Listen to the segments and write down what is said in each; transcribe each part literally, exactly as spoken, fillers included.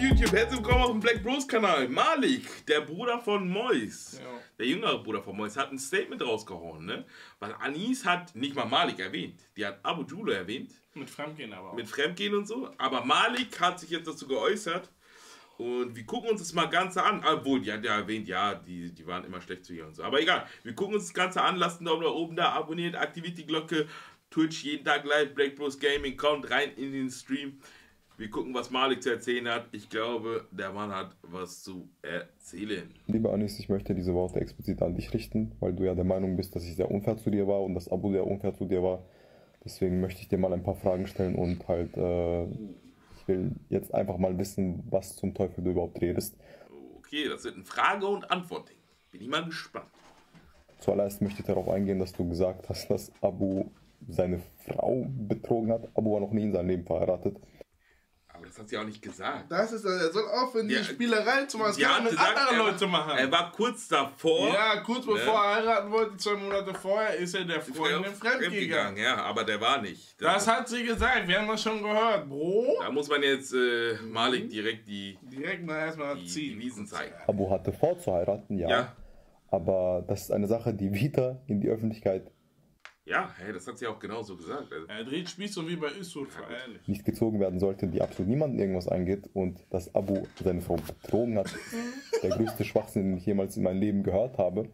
YouTube, herzlich willkommen auf dem Black Bros Kanal. Malik, der Bruder von Mois, ja. der jüngere Bruder von Mois, hat ein Statement rausgehauen, ne? Weil Anis hat nicht mal Malik erwähnt, die hat Abu Julo erwähnt. Mit Fremdgehen aber auch. Mit Fremdgehen und so, aber Malik hat sich jetzt dazu geäußert und wir gucken uns das mal Ganze an. Obwohl, die hat ja erwähnt, ja, die, die waren immer schlecht zu ihr und so, aber egal. Wir gucken uns das Ganze an, lasst einen Daumen nach oben da, abonniert, aktiviert die Glocke, Twitch jeden Tag live, Black Bros Gaming, kommt rein in den Stream. Wir gucken, was Malik zu erzählen hat. Ich glaube, der Mann hat was zu erzählen. Lieber Anis, ich möchte diese Worte explizit an dich richten, weil du ja der Meinung bist, dass ich sehr unfair zu dir war und dass Abu sehr unfair zu dir war. Deswegen möchte ich dir mal ein paar Fragen stellen und halt, äh, ich will jetzt einfach mal wissen, was zum Teufel du überhaupt redest. Okay, das wird ein Frage- und Antwort-Ding. Bin ich mal gespannt. Zuallererst möchte ich darauf eingehen, dass du gesagt hast, dass Abu seine Frau betrogen hat. Abu war noch nie in seinem Leben verheiratet. Aber das hat sie auch nicht gesagt. Das ist, er soll aufhören, die ja, Spielerei zu machen. Das kann man mit gesagt, anderen Leuten machen. Er war kurz davor. Ja, kurz bevor ne? er heiraten wollte, zwei Monate vorher, ist er der Freundin fremdgegangen. Ja, aber der war nicht. Das, das hat sie gesagt, wir haben das schon gehört, Bro. Da muss man jetzt äh, Malik direkt die, direkt mal erstmal die, ziehen. die Wiesen zeigen. Abu hatte vor zu heiraten, ja. ja. Aber das ist eine Sache, die wieder in die Öffentlichkeit. Ja, hey, das hat sie auch genauso gesagt. Also er dreht Spieß und wie bei Isur, ehrlich. Nicht gezogen werden sollte, die absolut niemandem irgendwas eingeht und dass Abu seine Frau betrogen hat, der größte Schwachsinn, den ich jemals in meinem Leben gehört habe.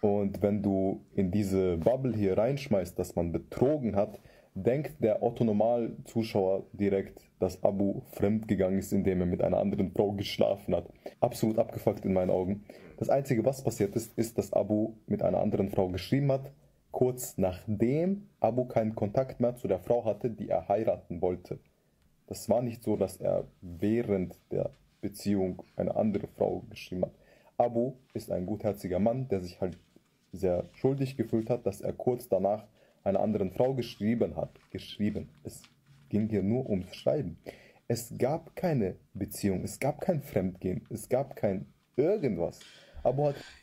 Und wenn du in diese Bubble hier reinschmeißt, dass man betrogen hat, denkt der Otto-Normal-Zuschauer direkt, dass Abu fremdgegangen ist, indem er mit einer anderen Frau geschlafen hat. Absolut abgefuckt in meinen Augen. Das Einzige, was passiert ist, ist, dass Abu mit einer anderen Frau geschrieben hat, kurz nachdem Abu keinen Kontakt mehr zu der Frau hatte, die er heiraten wollte. Das war nicht so, dass er während der Beziehung eine andere Frau geschrieben hat. Abu ist ein gutherziger Mann, der sich halt sehr schuldig gefühlt hat, dass er kurz danach einer anderen Frau geschrieben hat. Geschrieben. Es ging hier nur ums Schreiben. Es gab keine Beziehung, es gab kein Fremdgehen, es gab kein irgendwas.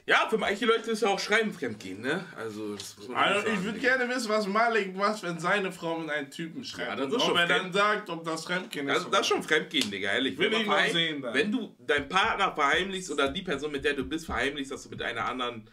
Ja, für manche Leute ist ja auch Schreiben fremdgehen, ne? Also, das muss man also sagen. Ich würde gerne wissen, was Malik macht, wenn seine Frau mit einem Typen schreibt. Ja, das ist und schon. Wenn er dann sagt, ob das Fremdgehen ist. Also, das ist schon Fremdgehen, Digga, ehrlich. Will ich mal sehen, dann. Wenn du deinen Partner verheimlichst oder die Person, mit der du bist, verheimlichst, dass du mit einer anderen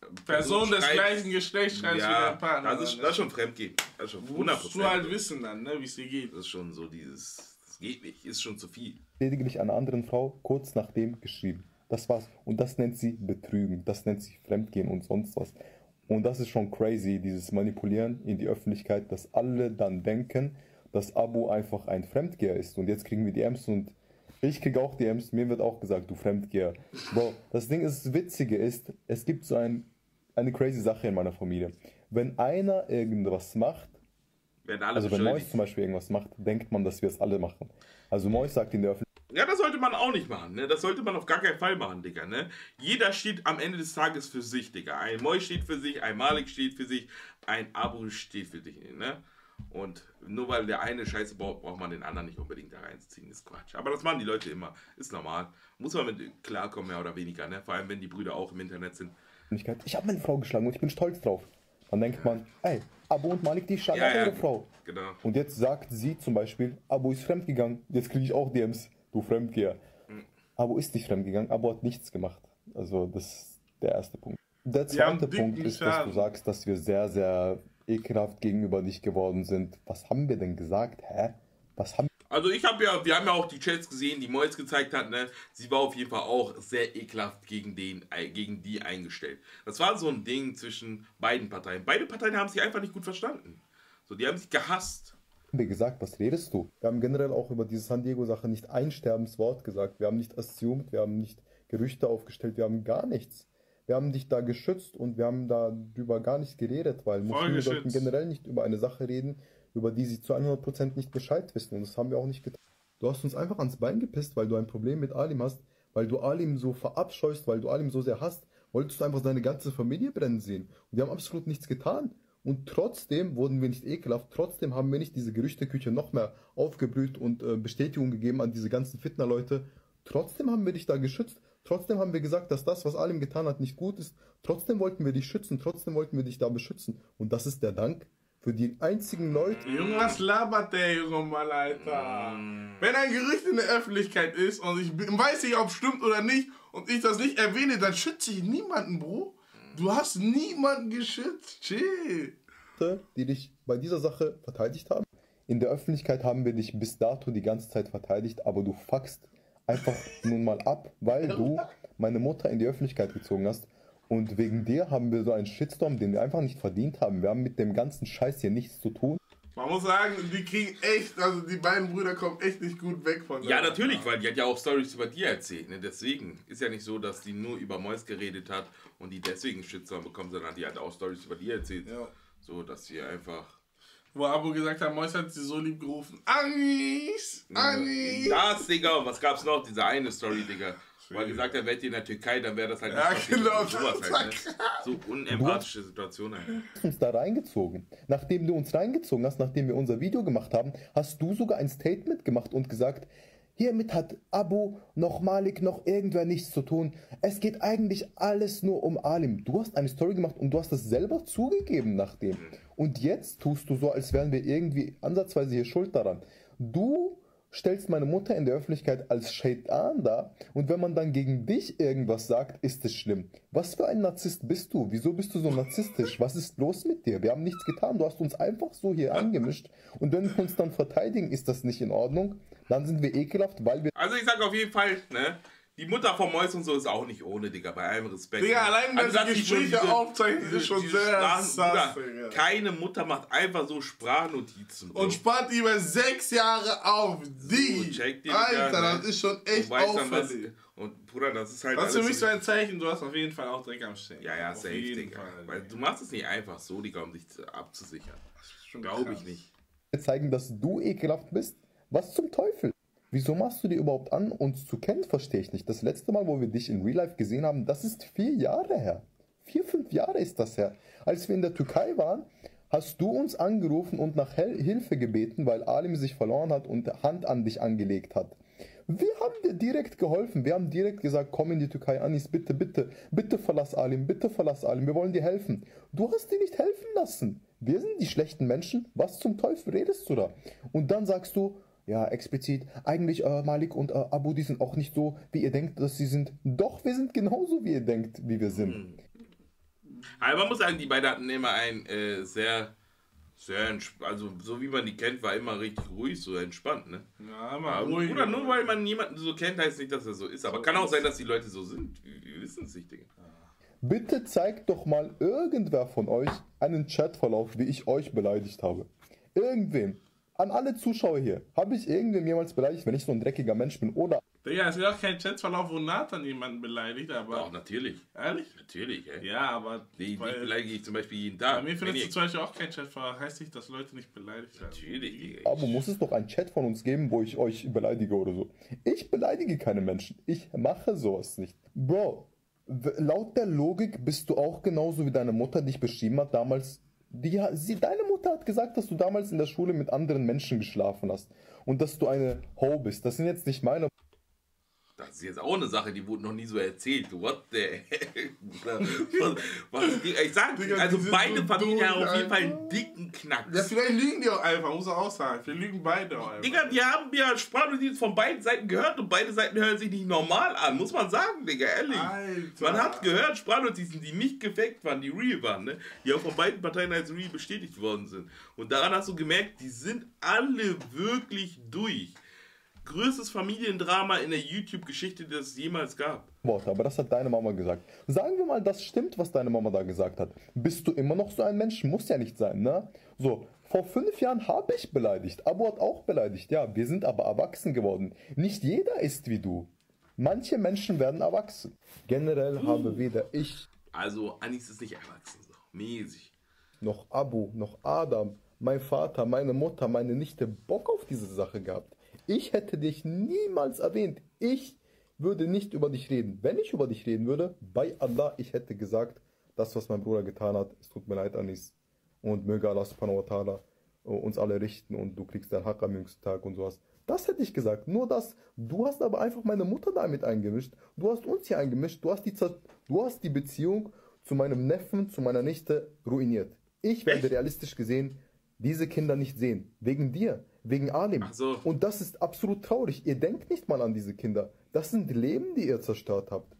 Person, Person des gleichen Geschlechts schreibst ja, wie dein Partner. Das ist, das ist schon Fremdgehen. Das ist schon hundert Prozent. Musst du halt wissen dann, ne, wie es dir geht. Das ist schon so dieses, das geht nicht, ist schon zu viel. Lediglich einer anderen Frau kurz nachdem geschrieben. Das war's. Und das nennt sie Betrügen, das nennt sie Fremdgehen und sonst was. Und das ist schon crazy, dieses Manipulieren in die Öffentlichkeit, dass alle dann denken, dass Abu einfach ein Fremdgeher ist. Und jetzt kriegen wir D Ms und ich kriege auch D Ms, mir wird auch gesagt, du Fremdgeher. Bro, das Ding ist, das Witzige ist, es gibt so ein, eine crazy Sache in meiner Familie. Wenn einer irgendwas macht, wenn alle also wenn Mois zum Beispiel irgendwas macht, denkt man, dass wir es alle machen. Also Mois sagt in der Öffentlichkeit, ja, das sollte man auch nicht machen, ne? Das sollte man auf gar keinen Fall machen, Digga, ne? Jeder steht am Ende des Tages für sich, Digga. Ein Mois steht für sich, ein Malik steht für sich, ein Abu steht für dich, ne? Und nur weil der eine Scheiße baut, braucht man den anderen nicht unbedingt da reinzuziehen, ist Quatsch. Aber das machen die Leute immer, ist normal. Muss man mit klarkommen, mehr oder weniger, ne? Vor allem, wenn die Brüder auch im Internet sind. Ich habe meine Frau geschlagen und ich bin stolz drauf. Dann denkt man, ey, Abu und Malik, die schlagen ja, ja, ihre Frau. Genau. Und jetzt sagt sie zum Beispiel, Abu ist fremdgegangen, jetzt kriege ich auch D Ms. Du Fremdgeher. Mhm. Abu ist nicht fremdgegangen, Abu hat nichts gemacht. Also das ist der erste Punkt. Der zweite Punkt ist, dass du sagst, dass wir sehr, sehr ekelhaft gegenüber dich geworden sind. Was haben wir denn gesagt? Hä? Was haben also ich habe ja, wir haben ja auch die Chats gesehen, die Mois gezeigt hat, ne? Sie war auf jeden Fall auch sehr ekelhaft gegen, den, gegen die eingestellt. Das war so ein Ding zwischen beiden Parteien. Beide Parteien haben sich einfach nicht gut verstanden. So, die haben sich gehasst. Wir gesagt, was redest du? Wir haben generell auch über diese San Diego-Sache nicht ein Sterbenswort gesagt. Wir haben nicht assumed, wir haben nicht Gerüchte aufgestellt, wir haben gar nichts. Wir haben dich da geschützt und wir haben darüber gar nicht geredet, weil Muslime sollten generell nicht über eine Sache reden, über die sie zu hundert Prozent nicht Bescheid wissen und das haben wir auch nicht getan. Du hast uns einfach ans Bein gepisst, weil du ein Problem mit Alim hast, weil du Alim so verabscheust, weil du Alim so sehr hasst, wolltest du einfach deine ganze Familie brennen sehen und wir haben absolut nichts getan. Und trotzdem wurden wir nicht ekelhaft, trotzdem haben wir nicht diese Gerüchteküche noch mehr aufgebrüht und äh, Bestätigung gegeben an diese ganzen Fitner-Leute. Trotzdem haben wir dich da geschützt, trotzdem haben wir gesagt, dass das, was Alim getan hat, nicht gut ist. Trotzdem wollten wir dich schützen, trotzdem wollten wir dich da beschützen. Und das ist der Dank. Für die einzigen Leute... Junge, was labert der Junge mal, Alter? Mm. Wenn ein Gerücht in der Öffentlichkeit ist und ich weiß nicht, ob es stimmt oder nicht und ich das nicht erwähne, dann schütze ich niemanden, Bro. Du hast niemanden geschützt. Chill. Die dich bei dieser Sache verteidigt haben. In der Öffentlichkeit haben wir dich bis dato die ganze Zeit verteidigt, aber du fuckst einfach nun mal ab, weil du meine Mutter in die Öffentlichkeit gezogen hast. Und wegen dir haben wir so einen Shitstorm, den wir einfach nicht verdient haben. Wir haben mit dem ganzen Scheiß hier nichts zu tun. Man muss sagen, die kriegen echt, also die beiden Brüder kommen echt nicht gut weg von der. Ja, natürlich, weil die hat ja auch Storys über dir erzählt. Ne? Deswegen ist ja nicht so, dass die nur über Mois geredet hat und die deswegen Shitstorm bekommen, sondern die hat auch Storys über dir erzählt. Ja. So, dass sie einfach... Wo Abu gesagt hat, Mois hat sie so lieb gerufen. Anis! Anis! Das, Digga, was gab's noch? Diese eine Story, Digga. Weil gesagt hat, wärt ihr in der Türkei, dann wäre das halt ja, nicht genau, so, das halt, ne? So unempatische Situation. Halt. Du hast uns da reingezogen. Nachdem du uns reingezogen hast, nachdem wir unser Video gemacht haben, hast du sogar ein Statement gemacht und gesagt, hiermit hat Abu noch Malik noch irgendwer nichts zu tun. Es geht eigentlich alles nur um Alim. Du hast eine Story gemacht und du hast das selber zugegeben nachdem. Und jetzt tust du so, als wären wir irgendwie ansatzweise hier schuld daran. Du... stellst meine Mutter in der Öffentlichkeit als Shaitan dar und wenn man dann gegen dich irgendwas sagt, ist es schlimm. Was für ein Narzisst bist du? Wieso bist du so narzisstisch? Was ist los mit dir? Wir haben nichts getan. Du hast uns einfach so hier angemischt und wenn wir uns dann verteidigen, ist das nicht in Ordnung. Dann sind wir ekelhaft, weil wir... Also ich sage auf jeden Fall, ne? Die Mutter von Mois und so ist auch nicht ohne, Digga, bei allem Respekt. Digga, allein wenn sie Gespräche aufzeichnet, ist schon sehr sass. Keine Mutter macht einfach so Sprachnotizen. Und spart über sechs Jahre auf die. Alter, das ist schon echt auffällig. Und Bruder, das ist halt... Das ist für mich so ein Zeichen, du hast auf jeden Fall auch Dreck am Stecken. Ja, ja, safe, Digga. Weil du machst es nicht einfach so, Digga, um dich abzusichern. Glaube ich nicht. Wir zeigen, dass du ekelhaft bist. Was zum Teufel? Wieso machst du dir überhaupt an, uns zu kennen, verstehe ich nicht. Das letzte Mal, wo wir dich in Real Life gesehen haben, das ist vier Jahre her. Vier, fünf Jahre ist das her. Als wir in der Türkei waren, hast du uns angerufen und nach Hilfe gebeten, weil Alim sich verloren hat und Hand an dich angelegt hat. Wir haben dir direkt geholfen. Wir haben direkt gesagt, komm in die Türkei, Anis, bitte, bitte, bitte verlass Alim, bitte verlass Alim, wir wollen dir helfen. Du hast dir nicht helfen lassen. Wir sind die schlechten Menschen. Was zum Teufel redest du da? Und dann sagst du, ja, explizit. Eigentlich äh, Malik und äh, Abu, die sind auch nicht so, wie ihr denkt, dass sie sind. Doch, wir sind genauso, wie ihr denkt, wie wir sind. Aber man muss sagen, die beiden hatten immer ein äh, sehr, sehr entspannt, also so wie man die kennt, war immer richtig ruhig, so entspannt, ne? Ja, aber ruhig. Oder nur weil man jemanden so kennt, heißt nicht, dass er so ist. Aber so kann auch sein, dass die Leute so sind. Wir wissen es nicht, Digga. Bitte zeigt doch mal irgendwer von euch einen Chatverlauf, wie ich euch beleidigt habe. Irgendwem. An alle Zuschauer hier, habe ich irgendwen jemals beleidigt, wenn ich so ein dreckiger Mensch bin, oder? Digga, es ist auch kein Chatverlauf, wo Nathan jemanden beleidigt, aber... Doch, natürlich. Ehrlich? Natürlich, ey. Ja, aber... Die, die beleidige ich zum Beispiel jeden Tag. Bei mir findest du zum Beispiel auch kein Chatverlauf, heißt nicht, dass Leute nicht beleidigt werden. Natürlich, Digga. Aber muss es doch einen Chat von uns geben, wo ich euch beleidige oder so? Ich beleidige keine Menschen. Ich mache sowas nicht. Bro, laut der Logik bist du auch genauso wie deine Mutter dich beschrieben hat damals... Die, sie, deine Mutter hat gesagt, dass du damals in der Schule mit anderen Menschen geschlafen hast und dass du eine Ho bist. Das sind jetzt nicht meine... Das ist jetzt auch eine Sache, die wurde noch nie so erzählt. What the heck? was, was, ich sag, Digga, also beide Familien haben auf jeden Fall einen dicken Knacks. Ja, vielleicht lügen die auch einfach, muss ich auch sagen. Wir lügen beide auch einfach. Digga, die haben ja Sprachnotizen von beiden Seiten gehört und beide Seiten hören sich nicht normal an, muss man sagen, Digga, ehrlich. Alter. Man hat gehört Sprachnotizen, die nicht gefaked waren, die real waren, ne? Die auch von beiden Parteien als real bestätigt worden sind. Und daran hast du gemerkt, die sind alle wirklich durch. Größtes Familiendrama in der YouTube-Geschichte, das es jemals gab. Aber das hat deine Mama gesagt. Sagen wir mal, das stimmt, was deine Mama da gesagt hat. Bist du immer noch so ein Mensch? Muss ja nicht sein, ne? So, vor fünf Jahren habe ich beleidigt. Abu hat auch beleidigt. Ja, wir sind aber erwachsen geworden. Nicht jeder ist wie du. Manche Menschen werden erwachsen. Generell hm. habe weder ich... Also, Anis ist nicht erwachsen, so mäßig. Noch Abu, noch Adam, mein Vater, meine Mutter, meine Nichte Bock auf diese Sache gehabt. Ich hätte dich niemals erwähnt. Ich würde nicht über dich reden. Wenn ich über dich reden würde, bei Allah, ich hätte gesagt, das, was mein Bruder getan hat, es tut mir leid, Anis. Und möge Allah subhanahu wa ta'ala uns alle richten und du kriegst dein Haqq am jüngsten Tag und sowas. Das hätte ich gesagt. Nur das. Du hast aber einfach meine Mutter damit eingemischt. Du hast uns hier eingemischt. Du hast die, du hast die Beziehung zu meinem Neffen, zu meiner Nichte ruiniert. Ich werde realistisch gesehen diese Kinder nicht sehen. Wegen dir, wegen Alim. Ach so. Und das ist absolut traurig. Ihr denkt nicht mal an diese Kinder. Das sind Leben, die ihr zerstört habt.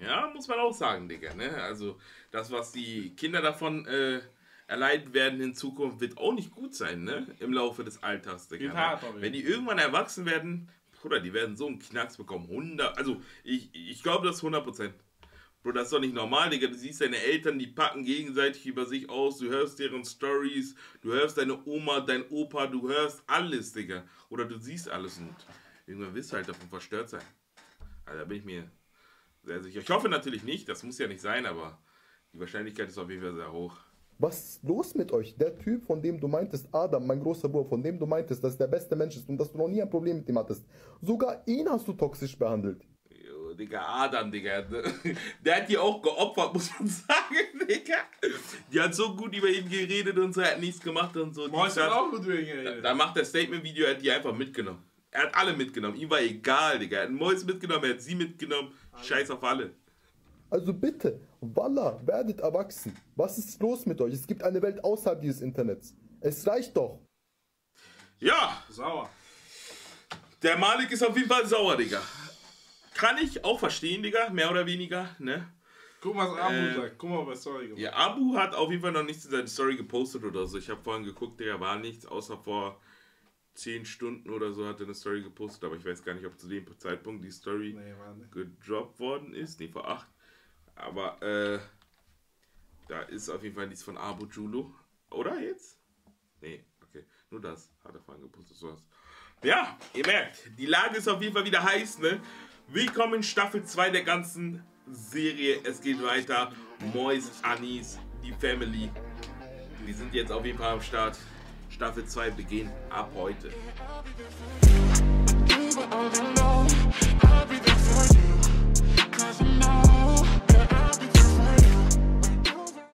Ja, muss man auch sagen, Digga. Ne? Also das, was die Kinder davon äh, erleiden werden in Zukunft, wird auch nicht gut sein, ne? Im Laufe des Alters, Digga. Hart, wenn die irgendwann erwachsen werden, Bruder, die werden so einen Knacks bekommen. hundert, also ich, ich glaube, das ist hundert Prozent. Bro, das ist doch nicht normal, Digga. Du siehst deine Eltern, die packen gegenseitig über sich aus. Du hörst deren Stories. Du hörst deine Oma, dein Opa. Du hörst alles, Digga. Oder du siehst alles. Und irgendwann wirst du halt davon verstört sein. Also da bin ich mir sehr sicher. Ich hoffe natürlich nicht. Das muss ja nicht sein, aber die Wahrscheinlichkeit ist auf jeden Fall sehr hoch. Was ist los mit euch? Der Typ, von dem du meintest, Adam, mein großer Bruder, von dem du meintest, dass der beste Mensch ist und dass du noch nie ein Problem mit ihm hattest. Sogar ihn hast du toxisch behandelt. Digga, Adam, Digga, der hat die auch geopfert, muss man sagen, Digga. Die hat so gut über ihn geredet und so, er hat nichts gemacht und so. Mois hat auch gut über ihn geredet. Dann macht der Statement-Video, er hat die einfach mitgenommen. Er hat alle mitgenommen, ihm war egal, Digga. Er hat Mois mitgenommen, er hat sie mitgenommen. Alle. Scheiß auf alle. Also bitte, Wallah, werdet erwachsen. Was ist los mit euch? Es gibt eine Welt außerhalb dieses Internets. Es reicht doch. Ja. Sauer. Der Malik ist auf jeden Fall sauer, Digga. Kann ich auch verstehen, Digga, mehr oder weniger, ne? Guck mal, was Abu äh, sagt. Guck mal, was Story gemacht. Ja, Abu hat auf jeden Fall noch nichts in seine Story gepostet oder so. Ich habe vorhin geguckt, Digga, war nichts, außer vor zehn Stunden oder so hat er eine Story gepostet. Aber ich weiß gar nicht, ob zu dem Zeitpunkt die Story nee, gedroppt worden ist. Ne, vor acht. Aber, äh, da ist auf jeden Fall nichts von Abu Julo. Oder jetzt? Ne, okay. Nur das hat er vorhin gepostet, sowas. Ja, ihr merkt, die Lage ist auf jeden Fall wieder heiß, ne? Willkommen in Staffel zwei der ganzen Serie. Es geht weiter. Mois, Anis, die Family. Wir sind jetzt auf jeden Fall am Start. Staffel zwei beginnt ab heute.